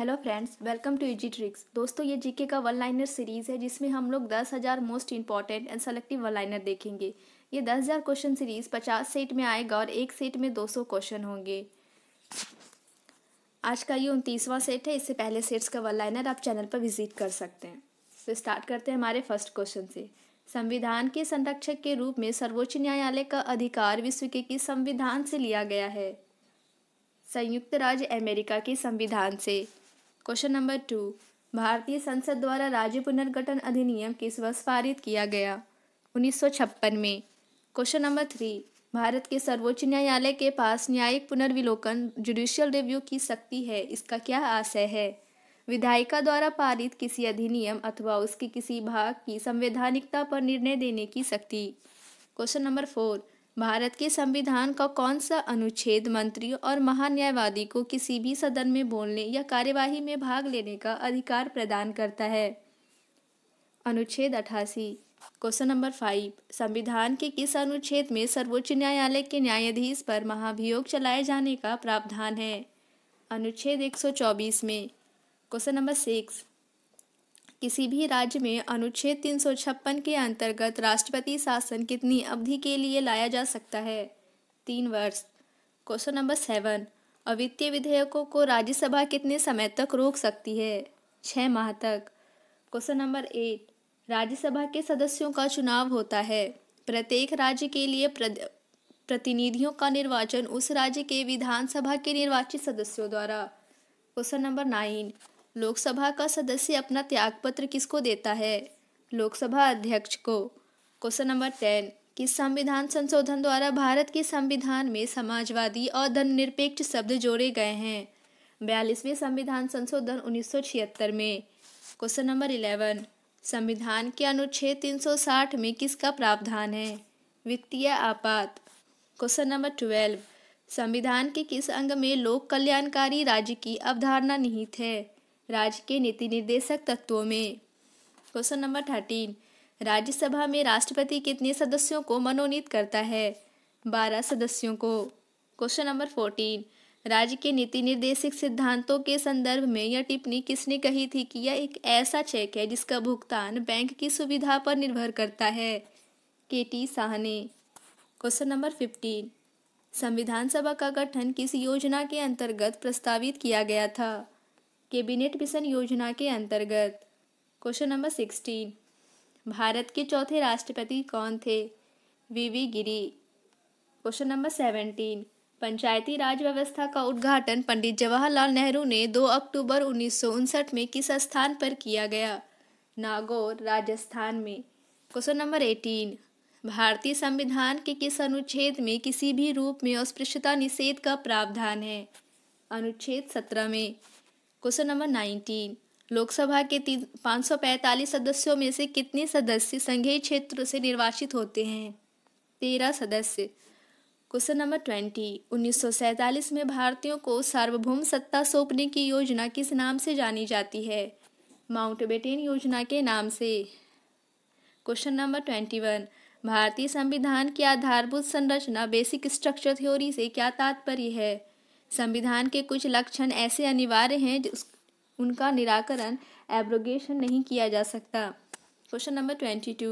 Hello friends, welcome to UG tricks. दोस्तों, ये GK का वन लाइनर सीरीज़ है जिसमें हम लोग 10,000 most important and selective one liner देखेंगे। ये 10,000 क्वेश्चन सीरीज़ 50 सेट में आएगा और एक सेट में 200 क्वेश्चन होंगे। आज का ये 29वां सेट है। इससे पहले सेट्स का वन लाइनर आप चैनल पर विजिट कर सकते हैं। तो स्टार्ट करते हैं हमारे फर्स्ट क्वेश्चन से। संविधान के संरक्षक के रूप में सर्वोच्च न्यायालय का अधिकार विश्व के किस संविधान से लिया गया है? संयुक्त राज्य अमेरिका के संविधान से। क्वेश्चन नंबर 2, भारतीय संसद द्वारा राज्य पुनर्गठन अधिनियम किस वर्ष पारित किया गया? 1956 में। क्वेश्चन नंबर 3, भारत के सर्वोच्च न्यायालय के पास न्यायिक पुनर्विलोकन जुडिशियल रिव्यू की शक्ति है, इसका क्या आशय है? विधायिका द्वारा पारित किसी अधिनियम अथवा उसके किसी भाग की संवैधानिकता पर निर्णय देने की शक्ति। क्वेश्चन नंबर 4, भारत के संविधान का कौन सा अनुच्छेद मंत्रियों और महान्यायवादी को किसी भी सदन में बोलने या कार्यवाही में भाग लेने का अधिकार प्रदान करता है? अनुच्छेद 88। क्वेश्चन नंबर 5, संविधान के किस अनुच्छेद में सर्वोच्च न्यायालय के न्यायाधीश पर महाभियोग चलाए जाने का प्रावधान है? अनुच्छेद 124 में। क्वेश्चन नंबर 6, किसी भी राज्य में अनुच्छेद 356 के अंतर्गत राष्ट्रपति शासन कितनी अवधि के लिए लाया जा सकता है? 3 वर्ष। क्वेश्चन नंबर 7, अवित्तीय विधेयकों को राज्यसभा कितने समय तक रोक सकती है? 6 माह तक। क्वेश्चन नंबर 8, राज्यसभा के सदस्यों का चुनाव होता है। प्रत्येक राज्य के लिए प्रतिनिधियों का निर्वाचन उस राज्य के विधानसभा के निर्वाचित सदस्यों द्वारा। क्वेश्चन नंबर 9, लोकसभा का सदस्य अपना त्यागपत्र किसको देता है? लोकसभा अध्यक्ष को। क्वेश्चन नंबर 10, किस संविधान संशोधन द्वारा भारत के संविधान में समाजवादी और धर्मनिरपेक्ष शब्द जोड़े गए हैं? 42वें संविधान संशोधन 1976 में। क्वेश्चन नंबर 11, संविधान के अनुच्छेद 360 में किसका प्रावधान है? वित्तीय आपात। क्वेश्चन नंबर 12, संविधान के किस अंग में लोक कल्याणकारी राज्य की अवधारणा निहित है? राज्य के नीति निर्देशक तत्वों में। क्वेश्चन नंबर 13, राज्यसभा में राष्ट्रपति कितने सदस्यों को मनोनीत करता है? 12 सदस्यों को। क्वेश्चन नंबर 14, राज्य के नीति निर्देशक सिद्धांतों के संदर्भ में यह टिप्पणी किसने कही थी कि यह एक ऐसा चेक है जिसका भुगतान बैंक की सुविधा पर निर्भर करता है? KT साहनी। क्वेश्चन नंबर 15, संविधान सभा का गठन किस योजना के अंतर्गत प्रस्तावित किया गया था? कैबिनेट मिशन योजना के अंतर्गत। क्वेश्चन नंबर 16, भारत के चौथे राष्ट्रपति कौन थे? VV Giri. Question number 17, Panchayati राज व्यवस्था का उद्घाटन पंडित जवाहरलाल नेहरू ने 2 अक्टूबर 1959 में किस स्थान पर किया गया? नागौर, राजस्थान में। क्वेश्चन नंबर 18, भारतीय संविधान के किस अनुच्छेद में किसी भी रूप में अस्पृश्यता निषेध का प्रावधान है? अनुच्छेद 17 में। क्वेश्चन नंबर 19, लोकसभा के 545 सदस्यों में से कितने सदस्य संघीय क्षेत्र से निर्वाचित होते हैं? 13 सदस्य। क्वेश्चन नंबर 20, 1947 में भारतीयों को सार्वभौम सत्ता सौंपने की योजना किस नाम से जानी जाती है? माउंटबेटन योजना के नाम से। क्वेश्चन नंबर 21, भारतीय संविधान की आधारभूत संरचना बेसिक स्ट्रक्चर थ्योरी से क्या तात्पर्य है? संविधान के कुछ लक्षण ऐसे अनिवार्य हैं उनका निराकरण एब्रोगेशन नहीं किया जा सकता। क्वेश्चन नंबर 22,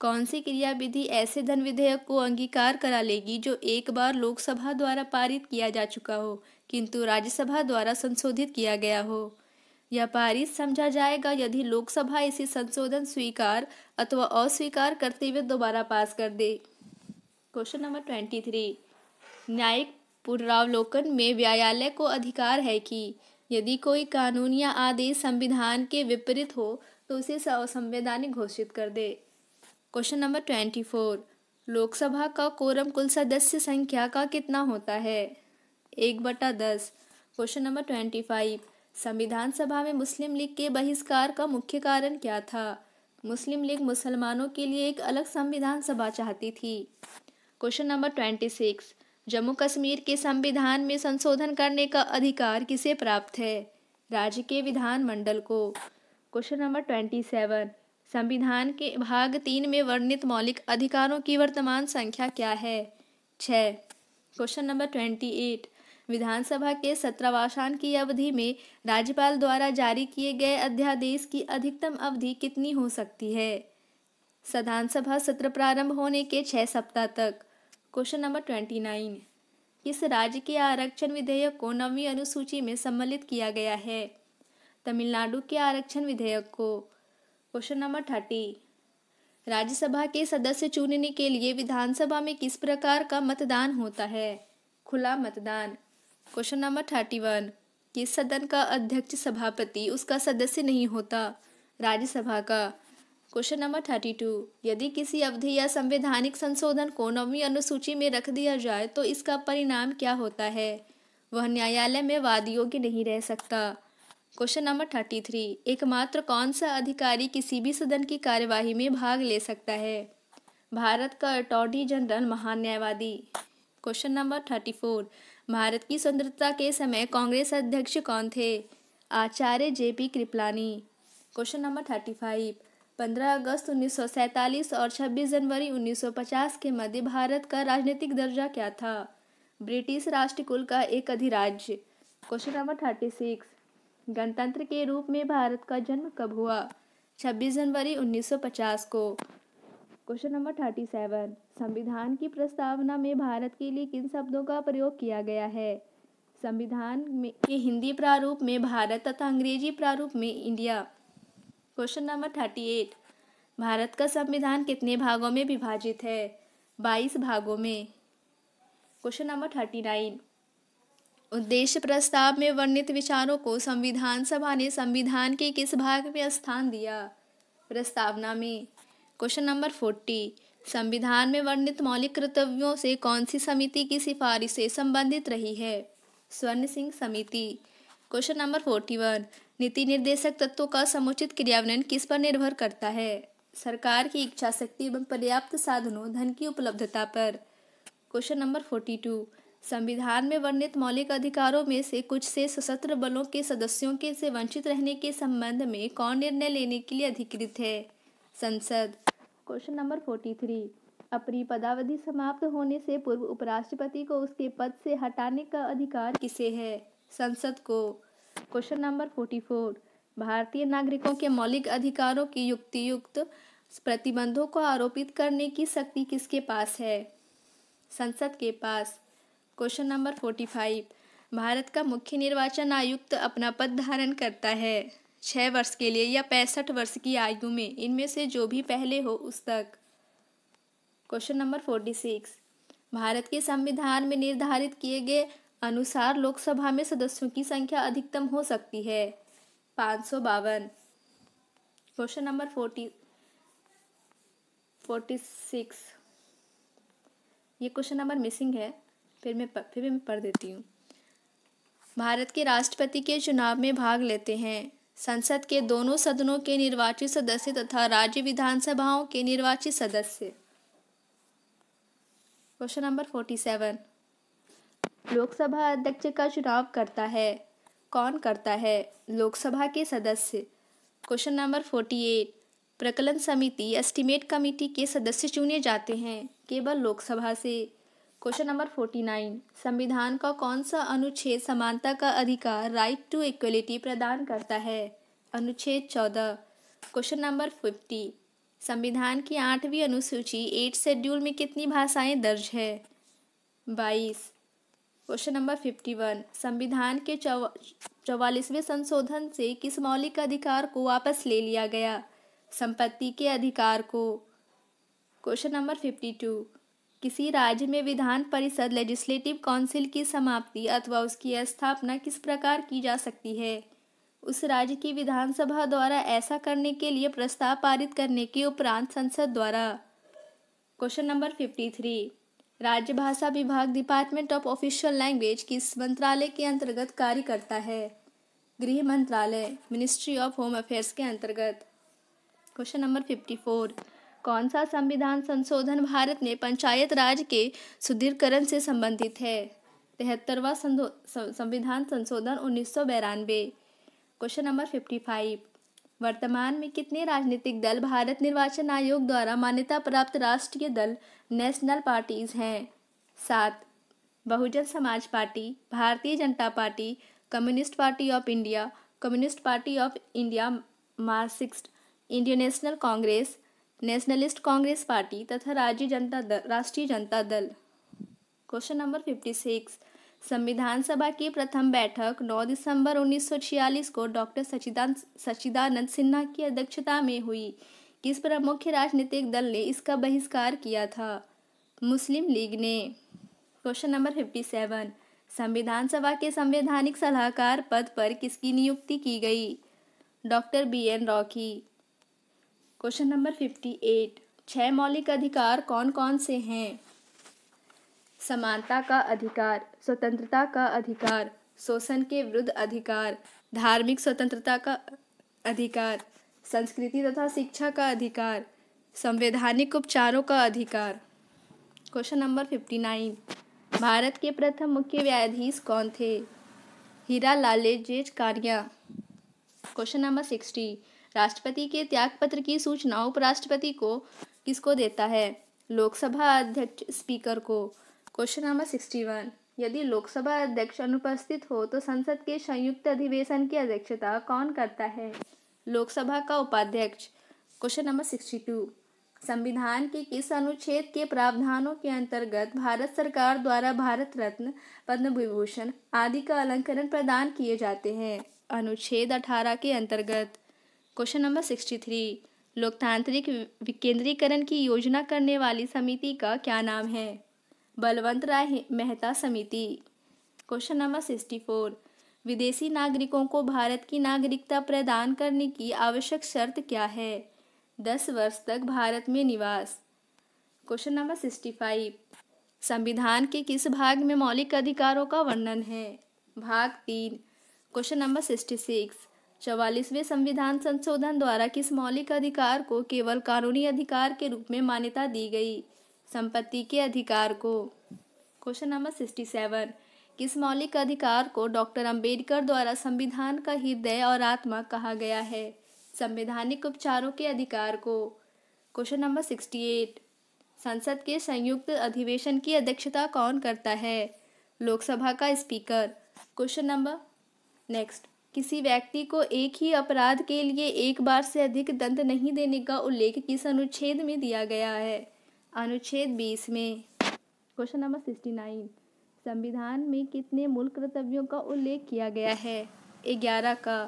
कौन सी क्रियाविधि ऐसे धन विधेयक को अंगीकार करा लेगी जो एक बार लोकसभा द्वारा पारित किया जा चुका हो किंतु राज्यसभा द्वारा संशोधित किया गया हो? यह पारित समझा जाएगा यदि लोकसभा इसे संशोधन स्वीकार अथवा अस्वीकार करते हुए दोबारा पास कर दे। क्वेश्चन नंबर 23, न्यायिक पुनरावलोकन में न्यायालय को अधिकार है कि यदि कोई कानून या आदेश संविधान के विपरीत हो तो उसे असंवैधानिक घोषित कर दे। क्वेश्चन नंबर 24, लोकसभा का कोरम कुल सदस्य संख्या का कितना होता है? 1/10। क्वेश्चन नंबर 25, संविधान सभा में मुस्लिम लीग के बहिष्कार का मुख्य कारण क्या था? मुस्लिम लीग मुसलमानों के लिए एक अलग संविधान सभा चाहती थी। क्वेश्चन नंबर 26, जम्मू कश्मीर के संविधान में संशोधन करने का अधिकार किसे प्राप्त है? राज्य के विधानमंडल को। क्वेश्चन नंबर 27, संविधान के भाग 3 में वर्णित मौलिक अधिकारों की वर्तमान संख्या क्या है? 6। क्वेश्चन नंबर 28, विधानसभा के 17वां की अवधि में राज्यपाल द्वारा जारी किए गए अध्यादेश की अधिकतम अवधि कितनी हो सकती है? विधानसभा सत्र प्रारंभ होने के 6 सप्ताह तक। क्वेश्चन नंबर 29, किस राज्य के आरक्षण विधेयक को 9वीं अनुसूची में सम्मिलित किया गया है? तमिलनाडु के आरक्षण विधेयक को। क्वेश्चन नंबर 30, राज्यसभा के सदस्य चुनने के लिए विधानसभा में किस प्रकार का मतदान होता है? खुला मतदान। क्वेश्चन नंबर 31, किस सदन का अध्यक्ष सभापति उसका सदस्य नहीं होता? राज्यसभा का। क्वेश्चन नंबर 32, यदि किसी अवधि या संवैधानिक संशोधन को 9वीं अनुसूची में रख दिया जाए तो इसका परिणाम क्या होता है? वह न्यायालय में वाद योग्य नहीं रह सकता। क्वेश्चन नंबर 33, एकमात्र कौन सा अधिकारी किसी भी सदन की कार्यवाही में भाग ले सकता है? भारत का अटॉर्नी जनरल महान न्यायवादी। क्वेश्चन नंबर 34, भारत की स्वतंत्रता के समय कांग्रेस अध्यक्ष कौन थे? Acharya JP Kripalani. Question number 35, 15 अगस्त 1947 और 26 जनवरी 1950 के मध्य भारत का राजनीतिक दर्जा क्या था? ब्रिटिश राष्ट्रकुल का एक अधिराज्य। क्वेश्चन नंबर 36, गणतंत्र के रूप में भारत का जन्म कब हुआ? 26 जनवरी 1950 को। क्वेश्चन नंबर 37, संविधान की प्रस्तावना में भारत के लिए किन शब्दों का प्रयोग किया गया है? संविधान के हिंदी प्रारूप में भारत तथा अंग्रेजी प्रारूप में इंडिया। क्वेश्चन नंबर 38, भारत का संविधान कितने भागों में विभाजित है? 22 भागों में। क्वेश्चन नंबर 39, उद्देश्य प्रस्ताव में वर्णित विचारों को संविधान सभा ने संविधान के किस भाग में स्थान दिया? प्रस्तावना में। क्वेश्चन नंबर 40, संविधान में वर्णित मौलिक कर्तव्यों से कौन सी समिति की सिफारिश से संबंधित रही है? स्वर्ण सिंह समिति। क्वेश्चन नंबर 41, नीति निर्देशक तत्वों का समुचित क्रियान्वयन किस पर निर्भर करता है? सरकार की इच्छा शक्ति एवं पर्याप्त साधनों, धन की उपलब्धता पर। क्वेश्चन नंबर 42, संविधान में वर्णित मौलिक अधिकारों में से कुछ से सशस्त्र बलों के सदस्यों के से वंचित रहने के संबंध में कौन निर्णय लेने के लिए अधिकृत है? संसद। क्वेश्चन नंबर 43, अपनी पदावधि समाप्त होने से पूर्व उपराष्ट्रपति को उसके पद से हटाने का अधिकार किसे है? संसद को। क्वेश्चन नंबर 44, भारतीय नागरिकों के मौलिक अधिकारों की युक्तियुक्त प्रतिबंधों को आरोपित करने की शक्ति किसके पास है? संसद के पास। क्वेश्चन नंबर 45, भारत का मुख्य निर्वाचन आयुक्त अपना पद धारण करता है 6 वर्ष के लिए या 65 वर्ष की आयु में, इनमें से जो भी पहले हो उस तक। क्वेश्चन नंबर 46, भारत के संविधान में निर्धारित किए गए अनुसार लोकसभा में सदस्यों की संख्या अधिकतम हो सकती है? 552। क्वेश्चन नंबर 46, ये क्वेश्चन नंबर मिसिंग है, फिर मैं पढ़ देती हूँ। भारत के राष्ट्रपति के चुनाव में भाग लेते हैं संसद के दोनों सदनों के निर्वाचित सदस्य तथा राज्य विधानसभाओं के निर्वाचित सदस्य। क्वेश्चन नंबर 47, लोकसभा अध्यक्ष का चुनाव करता है, कौन करता है? लोकसभा के सदस्य। क्वेश्चन नंबर 48, प्रकलन समिति, एस्टीमेट कमेटी के सदस्य चुने जाते हैं केवल लोकसभा से। क्वेश्चन नंबर 49, संविधान का कौन सा अनुच्छेद समानता का अधिकार, राइट टू इक्वलिटी, प्रदान करता है? अनुच्छेद 14। क्वेश्चन नंबर 50, संविधान की 8वीं अनुसूची 8 शेड्यूल में कितनी भाषाएं दर्ज है? 22। क्वेश्चन नंबर 51, संविधान के 44वें संशोधन से किस मौलिक अधिकार को वापस ले लिया गया? संपत्ति के अधिकार को। क्वेश्चन नंबर 52, किसी राज्य में विधान परिषद, लेजिस्लेटिव काउंसिल की समाप्ति अथवा उसकी स्थापना किस प्रकार की जा सकती है? उस राज्य की विधानसभा द्वारा ऐसा करने के लिए प्रस्ताव पारित करने के उपरांत संसद द्वारा। क्वेश्चन नंबर 53, राज्य भाषा विभाग, डिपार्टमेंट ऑफ ऑफिशियल लैंग्वेज, किस मंत्रालय के अंतर्गत कार्य करता है? गृह मंत्रालय, मिनिस्ट्री ऑफ होम अफेयर्स के अंतर्गत। क्वेश्चन नंबर 54, कौन सा संविधान संशोधन भारत में पंचायत राज के सुदृढ़ीकरण से संबंधित है? 73वां संविधान संशोधन 1992। क्वेश्चन नंबर 55, वर्तमान में कितने राजनीतिक दल भारत निर्वाचन आयोग द्वारा मान्यता प्राप्त राष्ट्रीय दल, नेशनल पार्टीज हैं? 7। Bahujan Samaj party, Bharatiya Janata party, communist party of India, communist party of India, Marxist, Indian National Congress, Nationalist Congress Party तथा राष्ट्रीय जनता दल। Question number 56। संविधान सभा की प्रथम बैठक 9 दिसंबर 1946 को डॉक्टर सच्चिदानंद सिन्हा की अध्यक्षता में हुई। किस प्रमुख राजनीतिक दल ने इसका बहिष्कार किया था? मुस्लिम लीग ने। Question number 57। संविधान सभा के संवैधानिक सलाहकार पद पर किसकी नियुक्ति की गई? डॉक्टर BN राव की। Question number 58। 6 मौलिक अधिकार कौन कौन से हैं? समानता का अधिकार, स्वतंत्रता का अधिकार, शोषण के विरुद्ध अधिकार, धार्मिक स्वतंत्रता का अधिकार, संस्कृति तथा शिक्षा का अधिकार, संवैधानिक उपचारों का अधिकार। Question number 59। भारत के प्रथम मुख्य न्यायाधीश कौन थे? Hiralal J Kania. Question number 60। राष्ट्रपति के त्यागपत्र की सूचना उपराष्ट्रपति को किसको देता है? लोकसभा अध्यक्ष स्पीकर को। Question number 61। यदि लोकसभा अध्यक्ष अनुपस्थित हो तो संसद के संयुक्त अधिवेशन की अध्यक्षता कौन करता है? लोकसभा का उपाध्यक्ष। Question number 62। संविधान के किस अनुच्छेद के प्रावधानों के अंतर्गत भारत सरकार द्वारा भारत रत्न, पद्म विभूषण आदि का अलंकरण प्रदान किए जाते हैं? अनुच्छेद 18 के अंतर्गत। Question number 63। लोकतांत्रिक विकेंद्रीकरण की योजना करने वाली समिति का क्या नाम है? बलवंत राय मेहता समिति। Question number 64। विदेशी नागरिकों को भारत की नागरिकता प्रदान करने की आवश्यक शर्त क्या है? 10 वर्ष तक भारत में निवास। Question number 65। संविधान के किस भाग में मौलिक अधिकारों का वर्णन है? भाग 3। Question number 66। 44वें संविधान संशोधन द्वारा किस मौलिक अधिकार को केवल कानूनी अधिकार के रूप में मान्यता दी गई? संपत्ति के अधिकार को। Question number 67। किस मौलिक अधिकार को डॉक्टर अंबेडकर द्वारा संविधान का हृदय और आत्मा कहा गया है? संवैधानिक उपचारों के अधिकार को। Question number 68। संसद के संयुक्त अधिवेशन की अध्यक्षता कौन करता है? लोकसभा का स्पीकर। Question number next. किसी व्यक्ति को एक ही अपराध के लिए 1 बार से अधिक दंड नहीं देने का उल्लेख किस अनुच्छेद में दिया गया है? अनुच्छेद 20 में। Question number 69। संविधान में कितने मूल कर्तव्यों का उल्लेख किया गया है? 11 का।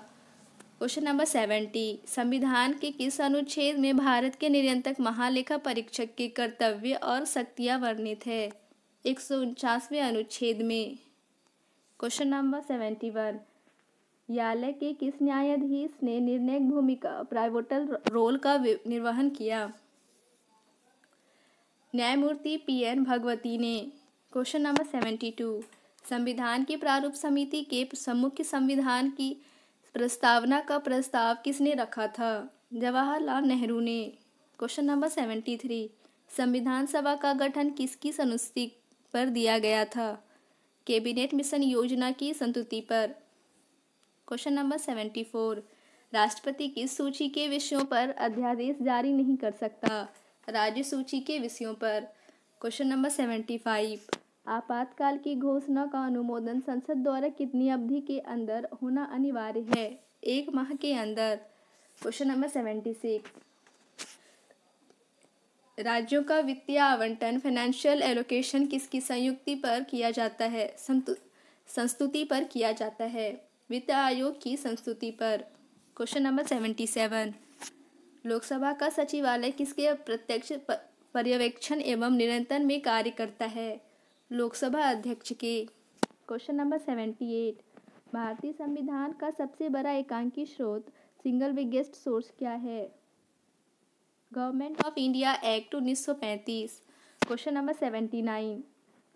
Question number 70। संविधान के किस अनुच्छेद में भारत के निरंतर महालेखा परीक्षक के कर्तव्य और शक्तियां वर्णित है? 149वें अनुच्छेद में। Question number 71। न्यायालय के किस न्यायाधीश ने निर्णायक भूमिका, पिवोटल रोल का निर्वहन किया? न्यायमूर्ति PN भगवती ने। Question number 72। संविधान की प्रारूप समिति के सम्मुख संविधान की प्रस्तावना का प्रस्ताव किसने रखा था? जवाहरलाल नेहरू ने। Question number 73। संविधान सभा का गठन किसकी संस्तुति पर दिया गया था? कैबिनेट मिशन योजना की संस्तुति पर। Question number 74। राष्ट्रपति किस सूची के विषयों पर अध्यादेश जारी नहीं कर सकता? राज्य सूची के विषयों पर। Question number 75। आपातकाल की घोषणा का अनुमोदन संसद द्वारा कितनी अवधि के अंदर होना अनिवार्य है? 1 माह के अंदर। Question number 76। राज्यों का वित्तीय आवंटन, फाइनेंशियल एलोकेशन, किसकी संयुक्ति पर किया जाता है? संस्तुति पर किया जाता है। वित्त आयोग की संस्तुति पर। Question number 77। लोकसभा का सचिवालय किसके प्रत्यक्ष पर्यवेक्षण एवं निरंतर में कार्य करता है? लोकसभा अध्यक्ष के। Question number 78। भारतीय संविधान का सबसे बड़ा एकांकी स्रोत, सिंगल बिगेस्ट सोर्स क्या है? Government of India Act 1935। Question number 79।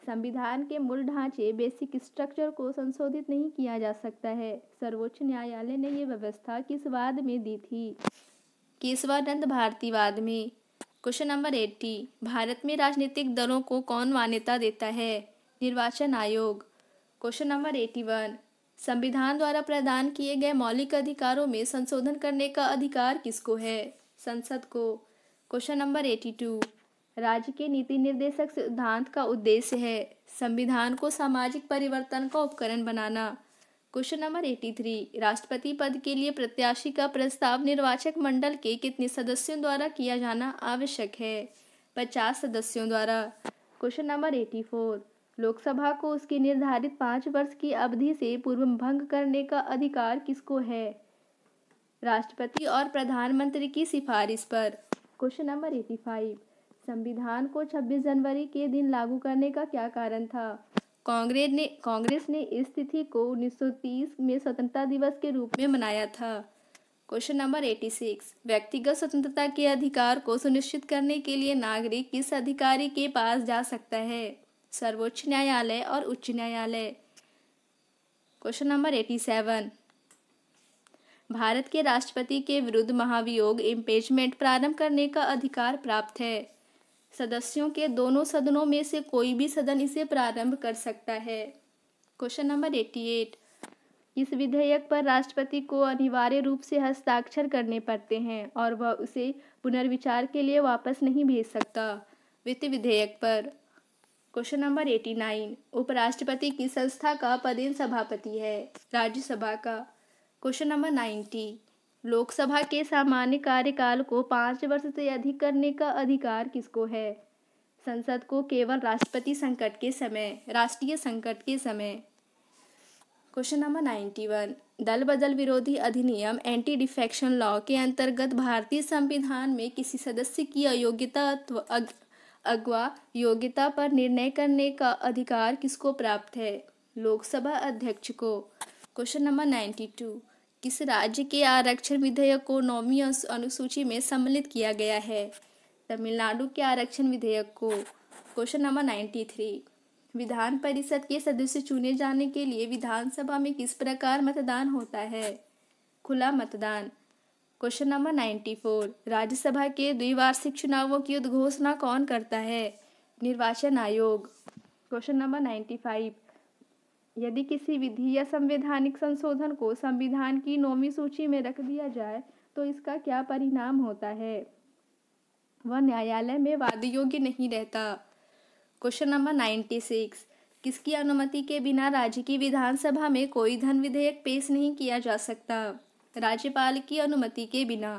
संविधान के मूल ढांचे, बेसिक स्ट्रक्चर को संशोधित नहीं किया जा सकता है। सर्वोच्च न्यायालय ने यह व्यवस्था किस वाद में दी थी? केशवानंद भारती वाद में। Question number 80। भारत में राजनीतिक दलों को कौन मान्यता देता है? निर्वाचन आयोग। Question number 81। संविधान द्वारा प्रदान किए गए मौलिक अधिकारों में संशोधन करने का अधिकार किसको है? संसद को। Question number 82। राज्य के नीति निर्देशक सिद्धांत का उद्देश्य है संविधान को सामाजिक परिवर्तन का उपकरण बनाना। क्वेश्चन नंबर 83, राष्ट्रपति पद के लिए प्रत्याशी का प्रस्ताव निर्वाचक मंडल के कितने सदस्यों द्वारा किया जाना आवश्यक है? 50 सदस्यों द्वारा। क्वेश्चन नंबर 84, लोकसभा को उसकी निर्धारित 5 वर्ष की अवधि से पूर्व भंग करने का अधिकार किसको है? राष्ट्रपति और प्रधानमंत्री की सिफारिश पर। क्वेश्चन नंबर 85, संविधान को 26 जनवरी के दिन लागू करने का क्या कारण था? कांग्रेस ने इस तिथि को 1930 में स्वतंत्रता दिवस के रूप में मनाया था। क्वेश्चन नंबर 86, व्यक्तिगत स्वतंत्रता के अधिकार को सुनिश्चित करने के लिए नागरिक किस अधिकारी के पास जा सकता है? सर्वोच्च न्यायालय और उच्च न्यायालय। क्वेश्चन नंबर 87, भारत के राष्ट्रपति के विरुद्ध महाभियोग इम्पीचमेंट प्रारंभ करने का अधिकार प्राप्त है। सदस्यों के दोनों सदनों में से कोई भी सदन इसे प्रारंभ कर सकता है। क्वेश्चन नंबर 88, इस विधेयक पर राष्ट्रपति को अनिवार्य रूप से हस्ताक्षर करने पड़ते हैं और वह उसे पुनर्विचार के लिए वापस नहीं भेज सकता। वित्त विधेयक पर। क्वेश्चन नंबर 89, उपराष्ट्रपति की संस्था का पदेन सभापति है राज्यसभा का। क्वेश्चन नंबर 90, लोकसभा के सामान्य कार्यकाल को 5 वर्ष से अधिक करने का अधिकार किसको है? संसद को केवल राष्ट्रपति संकट के समय, राष्ट्रीय संकट के समय। क्वेश्चन नंबर 91, दल बदल विरोधी अधिनियम एंटी डिफेक्शन लॉ के अंतर्गत भारतीय संविधान में किसी सदस्य की अयोग्यता अगवा योग्यता पर निर्णय करने का अधिकार किसको प्राप्त है? लोकसभा अध्यक्ष को। क्वेश्चन नंबर 92, किस राज्य के आरक्षण विधेयक को 9वीं अनुसूची में सम्मिलित किया गया है? तमिलनाडु के आरक्षण विधेयक को। क्वेश्चन नंबर 93, विधान परिषद के सदस्य चुने जाने के लिए विधानसभा में किस प्रकार मतदान होता है? खुला मतदान। क्वेश्चन नंबर 94, राज्यसभा के द्विवार्षिक चुनावों की उद्घोषणा कौन करता है? निर्वाचन आयोग। क्वेश्चन नंबर 95, यदि किसी विधि या संवैधानिक संशोधन को संविधान की 9वीं सूची में रख दिया जाए तो इसका क्या परिणाम होता है? वह न्यायालय में वाद योग्य नहीं रहता। क्वेश्चन नंबर 96, किसकी अनुमति के बिना राज्य की विधानसभा में कोई धन विधेयक पेश नहीं किया जा सकता? राज्यपाल की अनुमति के बिना।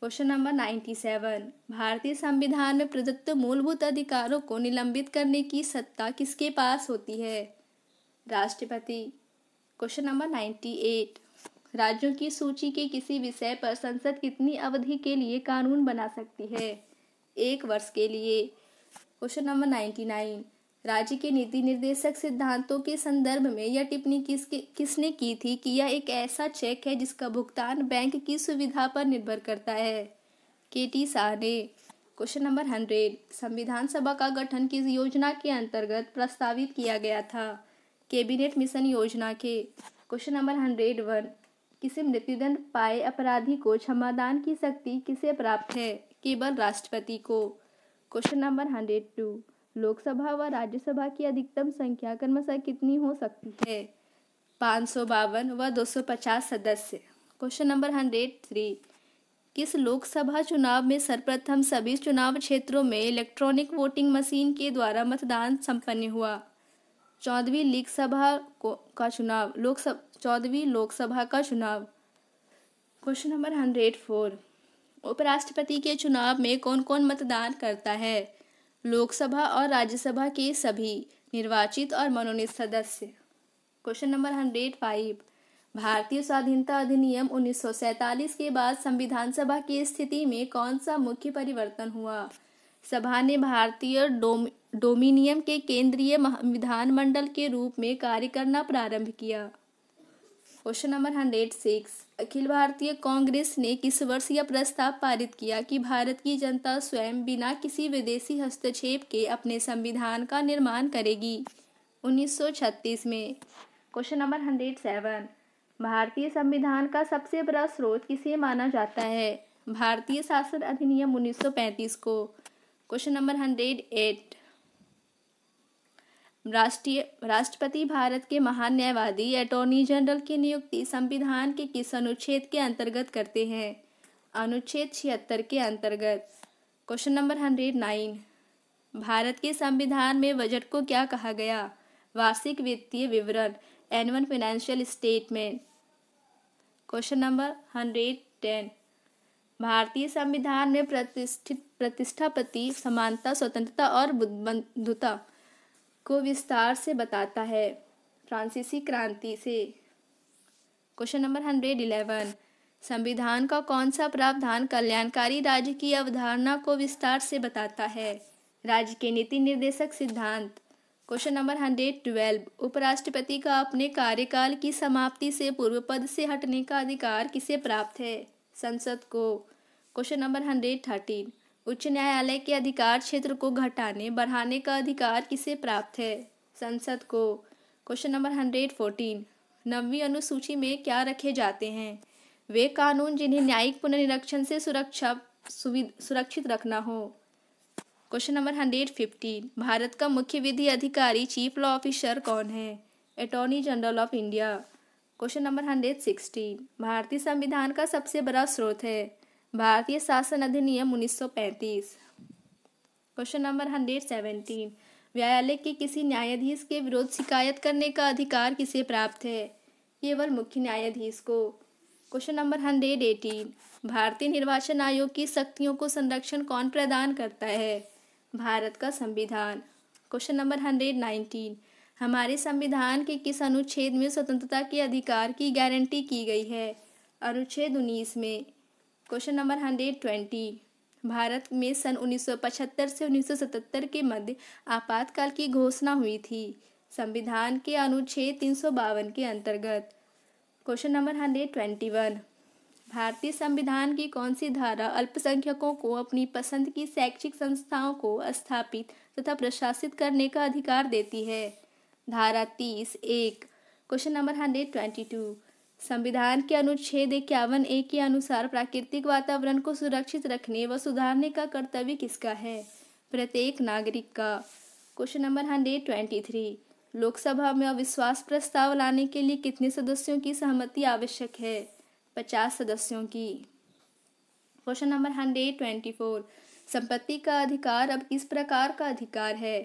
क्वेश्चन नंबर 97, भारतीय संविधान में प्रदत्त मूलभूत अधिकारों को निलंबित करने की सत्ता किसके पास होती है? राष्ट्रपति। क्वेश्चन नंबर 98, राज्यों की सूची के किसी विषय पर संसद कितनी अवधि के लिए कानून बना सकती है? 1 वर्ष के लिए। क्वेश्चन नंबर 99, राज्य के नीति निर्देशक सिद्धांतों के संदर्भ में यह टिप्पणी किसने की थी कि यह एक ऐसा चेक है जिसका भुगतान बैंक की सुविधा पर निर्भर करता है? KT साहनी। क्वेश्चन नंबर 100, संविधान सभा का गठन किस योजना के अंतर्गत प्रस्तावित किया गया था? कैबिनेट मिशन योजना के। क्वेश्चन नंबर 101, किसी मृत्युदंड पाए अपराधी को क्षमादान की शक्ति किसे प्राप्त है? केवल राष्ट्रपति को। क्वेश्चन नंबर 102, लोकसभा व राज्यसभा की अधिकतम संख्या क्रमशः कितनी हो सकती है? 552 व 250 सदस्य। क्वेश्चन नंबर 103, किस लोकसभा चुनाव में सर्वप्रथम सभी चुनाव क्षेत्रों में इलेक्ट्रॉनिक वोटिंग मशीन के द्वारा मतदान संपन्न हुआ? 14वीं लोकसभा का चुनाव, 14वीं लोकसभा का चुनाव। क्वेश्चन नंबर 104, उपराष्ट्रपति के चुनाव में कौन कौन मतदान करता है? लोकसभा और राज्यसभा के सभी निर्वाचित और मनोनीत सदस्य। क्वेश्चन नंबर 105, भारतीय स्वाधीनता अधिनियम 1947 के बाद संविधान सभा की स्थिति में कौन सा मुख्य परिवर्तन हुआ? सभा ने भारतीय डोमिनियम के केंद्रीय विधानमंडल के रूप में कार्य करना प्रारंभ किया। क्वेश्चन नंबर 106, अखिल भारतीय कांग्रेस ने किस वर्ष यह प्रस्ताव पारित किया कि भारत की जनता स्वयं बिना किसी विदेशी हस्तक्षेप के अपने संविधान का निर्माण करेगी? 1936 में। क्वेश्चन नंबर 107, भारतीय संविधान का सबसे बड़ा स्रोत किसे माना जाता है? भारतीय शासन अधिनियम 1935 को। क्वेश्चन नंबर 108, राष्ट्रपति भारत के महान न्यायवादी अटॉर्नी जनरल की नियुक्ति संविधान के किस अनुच्छेद के अंतर्गत करते हैं? अनुच्छेद 76 के अंतर्गत। क्वेश्चन नंबर 109, भारत के संविधान में बजट को क्या कहा गया? वार्षिक वित्तीय विवरण, annual financial statement. Question number 110, भारतीय संविधान में प्रतिष्ठित प्रतिष्ठापति समानता, स्वतंत्रता और बंधुता को विस्तार से बताता है, फ्रांसीसी क्रांति से। क्वेश्चन नंबर 111, संविधान का कौन सा प्रावधान कल्याणकारी राज्य की अवधारणा को विस्तार से बताता है? राज्य के नीति निर्देशक सिद्धांत। क्वेश्चन नंबर 112, उपराष्ट्रपति का अपने कार्यकाल की समाप्ति से पूर्व पद से हटने का अधिकार किसे प्राप्त है? संसद को। क्वेश्चन नंबर 113, उच्च न्यायालय के अधिकार क्षेत्र को घटाने बढ़ाने का अधिकार किसे प्राप्त है? संसद को। क्वेश्चन नंबर 114, नवीं अनुसूची में क्या रखे जाते हैं? वे कानून जिन्हें न्यायिक पुनर्निरीक्षण से सुरक्षित रखना हो। क्वेश्चन नंबर 115, भारत का मुख्य विधि अधिकारी चीफ लॉ ऑफिसर कौन है? Attorney general of India. Question number 116, भारतीय संविधान का सबसे बड़ा स्रोत है? भारतीय शासन अधिनियम 1935। क्वेश्चन नंबर 117, न्यायालय के किसी न्यायाधीश के विरोध शिकायत करने का अधिकार किसे प्राप्त है? केवल मुख्य न्यायाधीश को। क्वेश्चन नंबर 118, भारतीय निर्वाचन आयोग की शक्तियों को संरक्षण कौन प्रदान करता है? भारत का संविधान। क्वेश्चन नंबर 119, हमारे संविधान के किस अनुच्छेद में स्वतंत्रता के अधिकार की गारंटी की गई है? अनुच्छेद 19 में। क्वेश्चन नंबर 120, भारत में सन 1975 से 1977 के मध्य आपातकाल की घोषणा हुई थी, संविधान के अनुच्छेद 352 के अंतर्गत। क्वेश्चन नंबर 121, भारतीय संविधान की कौन सी धारा अल्पसंख्यकों को अपनी पसंद की शैक्षिक संस्थाओं को स्थापित तथा प्रशासित करने का अधिकार देती है? धारा 30(1)। क्वेश्चन नंबर 122, संविधान के अनुच्छेद 51(a) के अनुसार प्राकृतिक वातावरण को सुरक्षित रखने व सुधारने का कर्तव्य किसका है? प्रत्येक नागरिक का। क्वेश्चन नंबर 123, लोकसभा में अविश्वास प्रस्ताव लाने के लिए कितने सदस्यों की सहमति आवश्यक है? 50 सदस्यों की। क्वेश्चन नंबर 124, संपत्ति का अधिकार अब किस प्रकार का अधिकार है?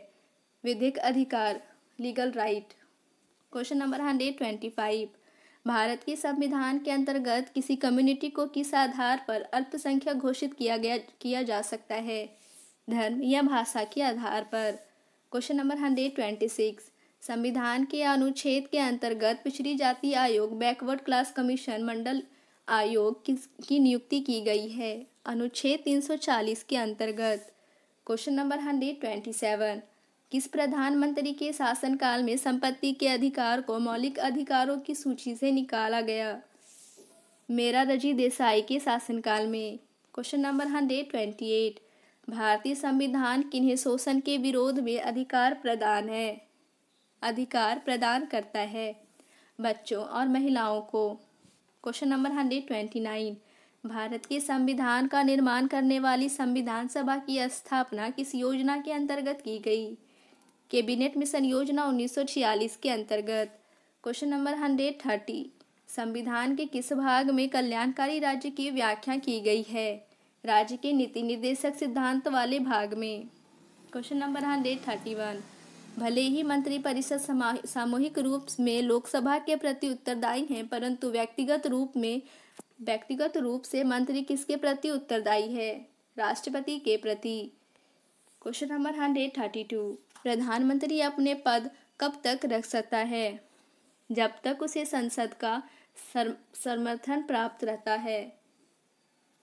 विधिक अधिकार, लीगल राइट। क्वेश्चन नंबर 125, भारत के संविधान के अंतर्गत किसी कम्युनिटी को किस आधार पर अल्पसंख्यक घोषित किया जा सकता है? धर्म या भाषा के आधार पर। क्वेश्चन नंबर 126, संविधान के अनुच्छेद के अंतर्गत पिछड़ी जाति आयोग, बैकवर्ड क्लास कमीशन, मंडल आयोग की नियुक्ति की गई है? अनुच्छेद 340 के अंतर्गत। क्वेश्चन नंबर 127, किस प्रधानमंत्री के शासनकाल में संपत्ति के अधिकार को मौलिक अधिकारों की सूची से निकाला गया? मोरारजी देसाई के शासनकाल में। क्वेश्चन नंबर 128, भारतीय संविधान किन्हें शोषण के विरोध में अधिकार प्रदान करता है? बच्चों और महिलाओं को। क्वेश्चन नंबर 129, भारत के संविधान का निर्माण करने वाली संविधान सभा की स्थापना किस योजना के अंतर्गत की गई? कैबिनेट मिशन योजना 1946 के अंतर्गत। क्वेश्चन नंबर 130, संविधान के किस भाग में कल्याणकारी राज्य की व्याख्या की गई है? राज्य के नीति निर्देशक सिद्धांत वाले भाग में। क्वेश्चन नंबर 131, भले ही मंत्रिपरिषद सामूहिक रूप में लोकसभा के प्रति उत्तरदायी हैं, परंतु व्यक्तिगत रूप से मंत्री किसके प्रति उत्तरदायी है? राष्ट्रपति के प्रति। क्वेश्चन नंबर 132, प्रधानमंत्री अपने पद कब तक रख सकता है? जब तक उसे संसद का समर्थन प्राप्त रहता है।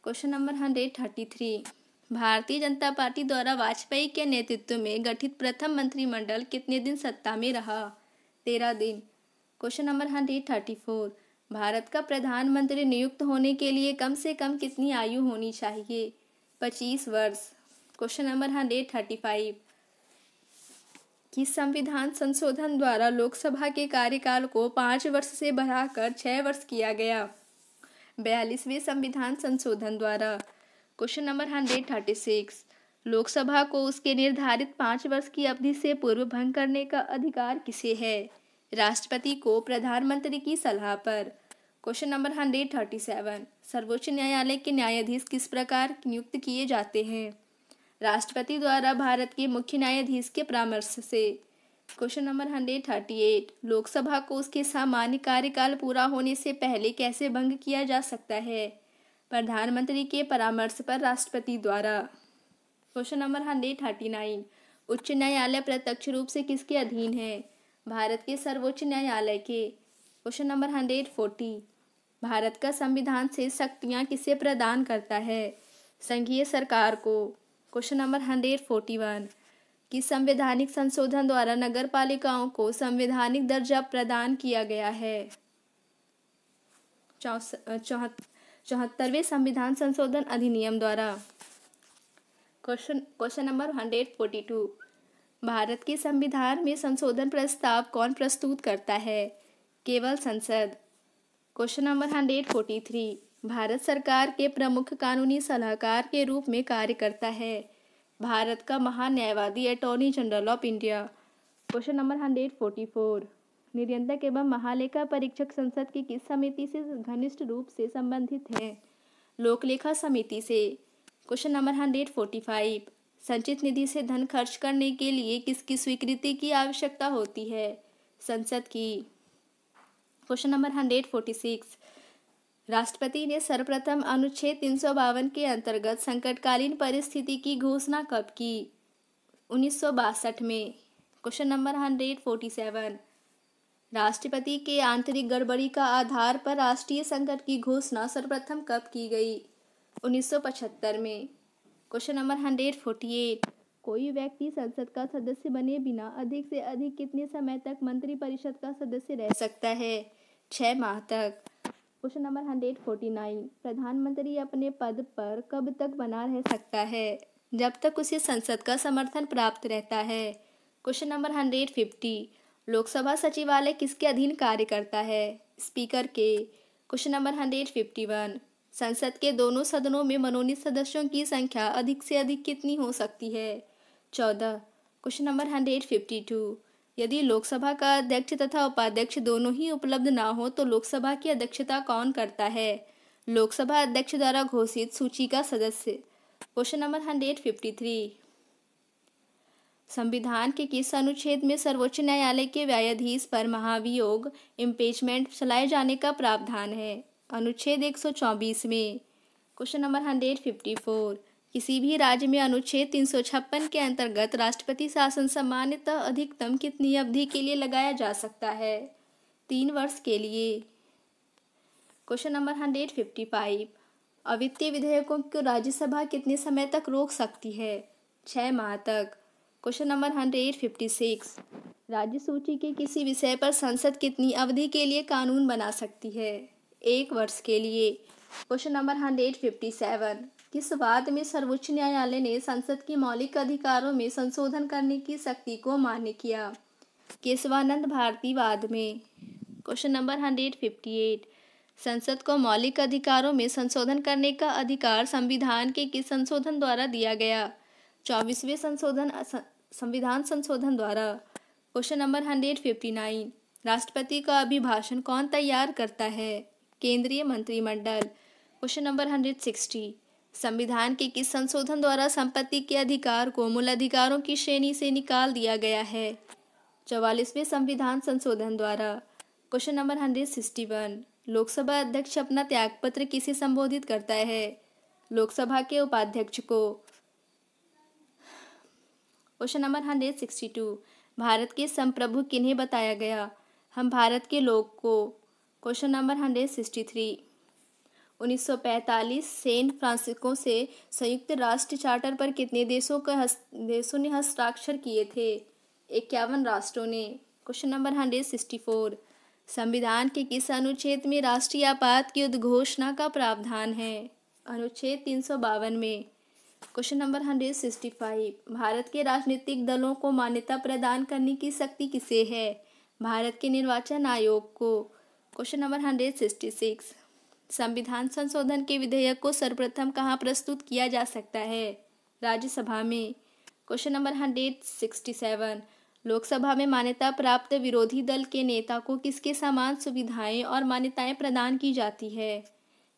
क्वेश्चन नंबर 133, भारतीय जनता पार्टी द्वारा वाजपेयी के नेतृत्व में गठित प्रथम मंत्रिमंडल कितने दिन सत्ता में रहा? 13 दिन। क्वेश्चन नंबर 134, भारत का प्रधानमंत्री नियुक्त होने के लिए कम से कम कितनी आयु होनी चाहिए? 25 वर्ष। क्वेश्चन नंबर 135, किस संविधान संशोधन द्वारा लोकसभा के कार्यकाल को 5 वर्ष से बढ़ाकर 6 वर्ष किया गया? 42वें संविधान संशोधन द्वारा। क्वेश्चन नंबर 136, लोकसभा को उसके निर्धारित 5 वर्ष की अवधि से पूर्व भंग करने का अधिकार किसे है? राष्ट्रपति को, प्रधानमंत्री की सलाह पर। क्वेश्चन नंबर 137, सर्वोच्च न्यायालय के न्यायाधीश किस प्रकार नियुक्त किए जाते हैं? राष्ट्रपति द्वारा भारत के मुख्य न्यायाधीश के परामर्श से। क्वेश्चन नंबर 138, लोकसभा को उसके सामान्य कार्यकाल पूरा होने से पहले कैसे भंग किया जा सकता है? प्रधानमंत्री के परामर्श पर राष्ट्रपति द्वारा। क्वेश्चन नंबर 139, उच्च न्यायालय प्रत्यक्ष रूप से किसके अधीन है? भारत के सर्वोच्च न्यायालय के। क्वेश्चन नंबर 140, भारत का संविधान से शक्तियां किसे प्रदान करता है? संघीय सरकार को। क्वेश्चन नंबर 141, किस संवैधानिक संशोधन द्वारा नगर पालिकाओं को संवैधानिक दर्जा प्रदान किया गया है? 74वें संविधान संशोधन अधिनियम द्वारा। क्वेश्चन नंबर 142, भारत के संविधान में संशोधन प्रस्ताव कौन प्रस्तुत करता है? केवल संसद। क्वेश्चन नंबर 143, भारत सरकार के प्रमुख कानूनी सलाहकार के रूप में कार्य करता है? भारत का महान्यायवादी attorney general of India. Question number 144, निर्देशक एवं महालेखा परीक्षक संसद की किस समिति से घनिष्ठ रूप से संबंधित हैं? लोकलेखा समिति से। क्वेश्चन नंबर 145, संचित निधि से धन खर्च करने के लिए किसकी स्वीकृति की आवश्यकता होती है? संसद की। क्वेश्चन नंबर 146, राष्ट्रपति ने सर्वप्रथम अनुच्छेद 352 के अंतर्गत संकटकालीन परिस्थिति की घोषणा कब की? 1962 में। क्वेश्चन नंबर 147, राष्ट्रपति के आंतरिक गड़बड़ी का आधार पर राष्ट्रीय संकट की घोषणा सर्वप्रथम कब की गई? 1975 में। क्वेश्चन नंबर 148, कोई व्यक्ति संसद का सदस्य बने बिना अधिक से अधिक कितने समय तक मंत्रिपरिषद का सदस्य रह सकता है? 6 माह तक। क्वेश्चन नंबर 149, प्रधानमंत्री अपने पद पर कब तक बना रह सकता है? जब तक उसे संसद का समर्थन प्राप्त रहता है। क्वेश्चन नंबर 150, लोकसभा सचिवालय किसके अधीन कार्य करता है? स्पीकर के। क्वेश्चन नंबर 151, संसद के दोनों सदनों में मनोनीत सदस्यों की संख्या अधिक से अधिक कितनी हो सकती है? 14। क्वेश्चन नंबर 152, यदि लोकसभा का अध्यक्ष तथा उपाध्यक्ष दोनों ही उपलब्ध ना हो तो लोकसभा की अध्यक्षता कौन करता है? लोकसभा अध्यक्ष द्वारा घोषित सूची का सदस्य। क्वेश्चन नंबर 153, संविधान के किस अनुच्छेद में सर्वोच्च न्यायालय के न्यायाधीश पर महाभियोग इम्पीचमेंट चलाए जाने का प्रावधान है? अनुच्छेद 124 में। क्वेश्चन नंबर 154, किसी भी राज्य में अनुच्छेद 356 के अंतर्गत राष्ट्रपति शासन सामान्यतः अधिकतम कितनी अवधि के लिए लगाया जा सकता है? 3 वर्ष के लिए। क्वेश्चन नंबर 155, अवित्तीय विधेयकों को राज्यसभा कितने समय तक रोक सकती है? 6 माह तक। क्वेश्चन नंबर 156, राज्य सूची के किसी विषय पर संसद कितनी अवधि के लिए कानून बना सकती है? 1 वर्ष के लिए। क्वेश्चन नंबर 157, किस वाद में सर्वोच्च न्यायालय ने संसद की मौलिक अधिकारों में संशोधन करने की शक्ति को मान्य किया? केशवानंद भारती वाद में। क्वेश्चन नंबर 158, संसद को मौलिक अधिकारों में संशोधन करने का अधिकार संविधान के किस संशोधन द्वारा दिया गया? 24वें संविधान संशोधन द्वारा। क्वेश्चन नंबर 159, राष्ट्रपति का अभिभाषण कौन तैयार करता है? केंद्रीय मंत्रिमंडल। क्वेश्चन नंबर 160, संविधान के किस संशोधन द्वारा संपत्ति के अधिकार को मूल अधिकारों की श्रेणी से निकाल दिया गया है? 44वें संविधान संशोधन द्वारा। क्वेश्चन नंबर 161, लोकसभा अध्यक्ष अपना त्यागपत्र किसे संबोधित करता है? लोकसभा के उपाध्यक्ष को। क्वेश्चन नंबर 162, भारत के संप्रभु किन्हें बताया गया? हम भारत के लोग को। क्वेश्चन नंबर 163, 1945 सैन फ्रांसिस्को से संयुक्त राष्ट्र चार्टर पर कितने देशों ने हस्ताक्षर किए थे? 51 राष्ट्रों ने। क्वेश्चन नंबर 164, संविधान के किस अनुच्छेद में राष्ट्रीय आपात की उद्घोषणा का प्रावधान है? अनुच्छेद 352 में। क्वेश्चन नंबर 165, भारत के राजनीतिक दलों को मान्यता प्रदान करने की शक्ति किसे है? भारत के निर्वाचन आयोग को। क्वेश्चन नंबर 166, संविधान संशोधन के विधेयक को सर्वप्रथम कहाँ प्रस्तुत किया जा सकता है? राज्यसभा में। क्वेश्चन नंबर 167, लोकसभा में मान्यता प्राप्त विरोधी दल के नेता को किसके समान सुविधाएं और मान्यताएं प्रदान की जाती है?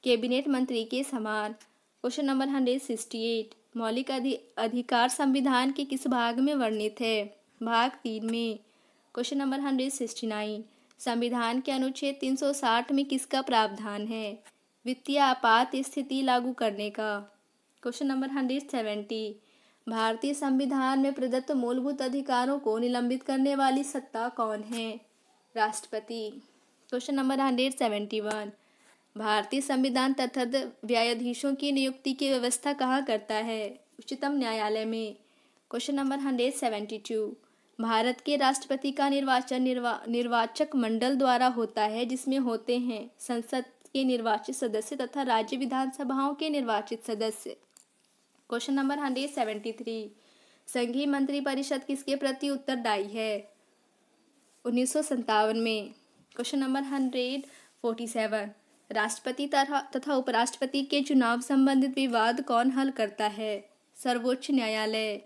कैबिनेट मंत्री के समान। क्वेश्चन नंबर 168, मौलिक अधिकार संविधान के किस भाग में वर्णित है? भाग 3 में। क्वेश्चन नंबर 169, संविधान के अनुच्छेद 360 में किसका प्रावधान है? वित्तीय आपात स्थिति लागू करने का। क्वेश्चन नंबर 170, भारतीय संविधान में प्रदत्त मूलभूत अधिकारों को निलंबित करने वाली सत्ता कौन है? राष्ट्रपति। क्वेश्चन नंबर 171, भारतीय संविधान तथागत न्यायाधीशों की नियुक्ति की व्यवस्था कहाँ करता है? उच्चतम न्यायालय में। क्वेश्चन नंबर 172, भारत के राष्ट्रपति का निर्वाचन निर्वाचक मंडल द्वारा होता है, जिसमें होते हैं संसद के निर्वाचित सदस्य तथा राज्य विधानसभाओं के निर्वाचित सदस्य। क्वेश्चन नंबर 173, संघीय मंत्री परिषद किसके प्रति उत्तरदायी है? 1957 में। क्वेश्चन नंबर 147, राष्ट्रपति तथा उपराष्ट्रपति के चुनाव संबंधित विवाद कौन हल करता है? सर्वोच्च न्यायालय।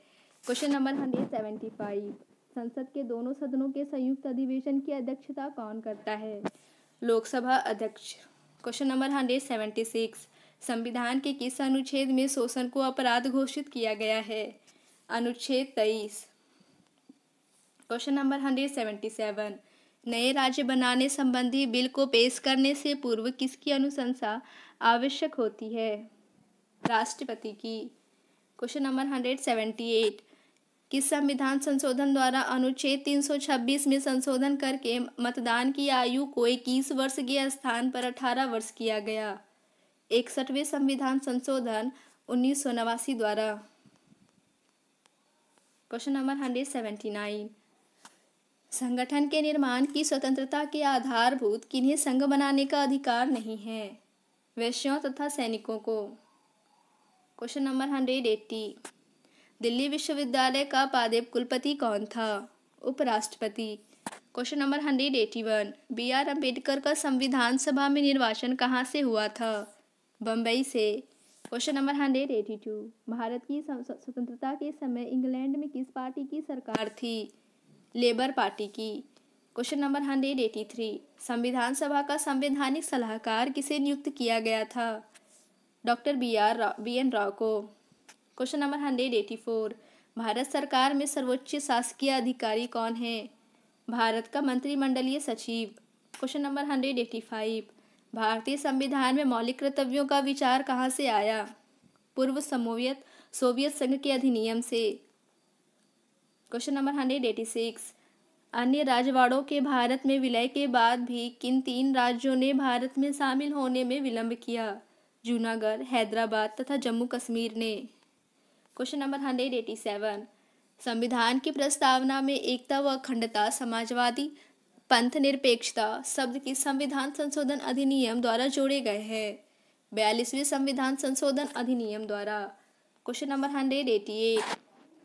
क्वेश्चन नंबर 175, संसद के दोनों सदनों के संयुक्त अधिवेशन की अध्यक्षता कौन करता है? लोकसभा अध्यक्ष। क्वेश्चन नंबर 176, संविधान के किस अनुच्छेद में शोषण को अपराध घोषित किया गया है? अनुच्छेद 23। क्वेश्चन नंबर 177, नए राज्य बनाने संबंधी बिल को पेश करने से पूर्व किसकी अनुशंसा आवश्यक होती है? राष्ट्रपति की। क्वेश्चन नंबर 178, किस संविधान संशोधन द्वारा अनुच्छेद 326 में संशोधन करके मतदान की आयु को 21 वर्ष के स्थान पर 18 वर्ष किया गया? 61वें संविधान संशोधन 1989 द्वारा। क्वेश्चन नंबर 179, संगठन के निर्माण की स्वतंत्रता के आधारभूत किन्हें संघ बनाने का अधिकार नहीं है? वैश्यों तथा सैनिकों को। क्वेश्चन नंबर 180, दिल्ली विश्वविद्यालय का पादप कुलपति कौन था? उपराष्ट्रपति। Question number 181, B R Ambedkar का संविधान सभा में निर्वाचन कहाँ से हुआ था? बम्बई से। क्वेश्चन नंबर 182, भारत की स्वतंत्रता के समय इंग्लैंड में किस पार्टी की सरकार थी? लेबर पार्टी की। क्वेश्चन नंबर 183, संविधान सभा का संवैधानिक सलाहकार किसे नियुक्त किया गया था? डॉक्टर बी एन राव को। क्वेश्चन नंबर 184, भारत सरकार में सर्वोच्च शासकीय अधिकारी कौन है? भारत का मंत्रिमंडलीय सचिव। क्वेश्चन नंबर 185, भारतीय संविधान में मौलिक कर्तव्यों का विचार कहाँ से आया? पूर्व सोवियत संघ के अधिनियम से। क्वेश्चन नंबर 186, अन्य राजवाड़ों के भारत में विलय के बाद भी किन 3 राज्यों ने भारत में शामिल होने में विलंब किया? जूनागढ़, हैदराबाद तथा जम्मू कश्मीर ने। क्वेश्चन नंबर 187, संविधान की प्रस्तावना में एकता व अखंडता, समाजवादी पंथ निरपेक्षता शब्द की संविधान संशोधन अधिनियम द्वारा जोड़े गए हैं। 42वें संविधान संशोधन अधिनियम द्वारा। क्वेश्चन नंबर 188,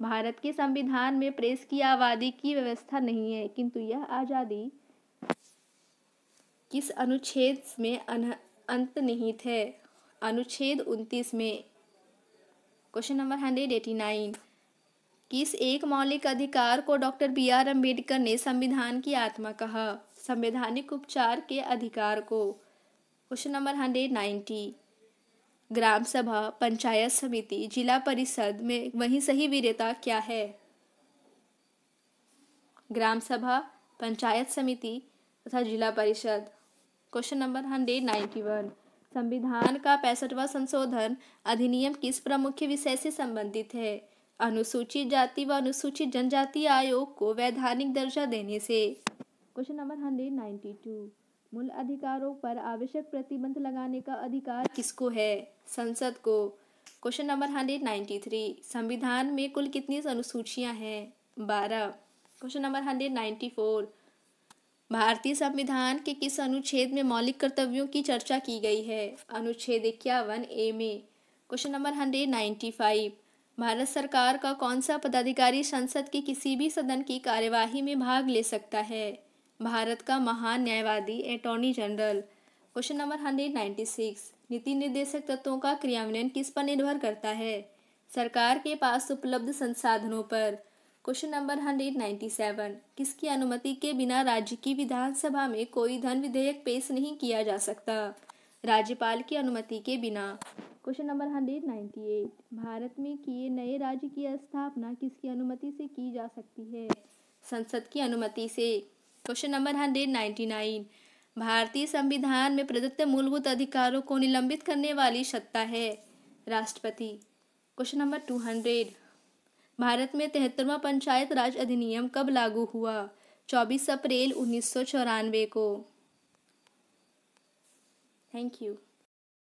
भारत के संविधान में प्रेस की आजादी की व्यवस्था नहीं है, किंतु यह आज़ादी किस अनुच्छेद में अंतर्निहित है? अनुच्छेद 29 में। क्वेश्चन नंबर 189, किस एक मौलिक अधिकार को डॉक्टर बी आर अम्बेडकर ने संविधान की आत्मा कहा? संवैधानिक उपचार के अधिकार को। क्वेश्चन नंबर 190, ग्राम सभा, पंचायत समिति, जिला परिषद में वही सही वीरता क्या है? ग्राम सभा, पंचायत समिति तथा जिला परिषद। क्वेश्चन नंबर 191, संविधान का 65वां संशोधन अधिनियम किस प्रमुख विषय से संबंधित है? अनुसूचित जाति व अनुसूचित जनजाति आयोग को वैधानिक दर्जा देने से। क्वेश्चन नंबर 192, मूल अधिकारों पर आवश्यक प्रतिबंध लगाने का अधिकार किसको है? संसद को। क्वेश्चन नंबर 193, संविधान में कुल कितनी अनुसूचियां हैं? 12। क्वेश्चन नंबर 194, भारतीय संविधान के किस अनुच्छेद में मौलिक कर्तव्यों की चर्चा की गई है? अनुच्छेद 51A में। क्वेश्चन नंबर 195, भारत सरकार का कौन सा पदाधिकारी संसद के किसी भी सदन की कार्यवाही में भाग ले सकता है? भारत का महान न्यायवादी अटॉर्नी जनरल। क्वेश्चन नंबर 196, नीति निर्देशक तत्वों का क्रियान्वयन किस पर निर्भर करता है? सरकार के पास उपलब्ध संसाधनों पर। क्वेश्चन नंबर 197, किसकी अनुमति के बिना राज्य की विधानसभा में कोई धन विधेयक पेश नहीं किया जा सकता? राज्यपाल की अनुमति के बिना। क्वेश्चन नंबर 198, भारत में किए नए राज्य की स्थापना किसकी अनुमति से की जा सकती है? संसद की अनुमति से। क्वेश्चन नंबर 199, भारतीय संविधान में प्रदत्त मूलभूत अधिकारों को निलंबित करने वाली सत्ता है? राष्ट्रपति। क्वेश्चन नंबर 200, भारत में 73वां पंचायत राज अधिनियम कब लागू हुआ? 24 अप्रैल 1994 को। Thank you.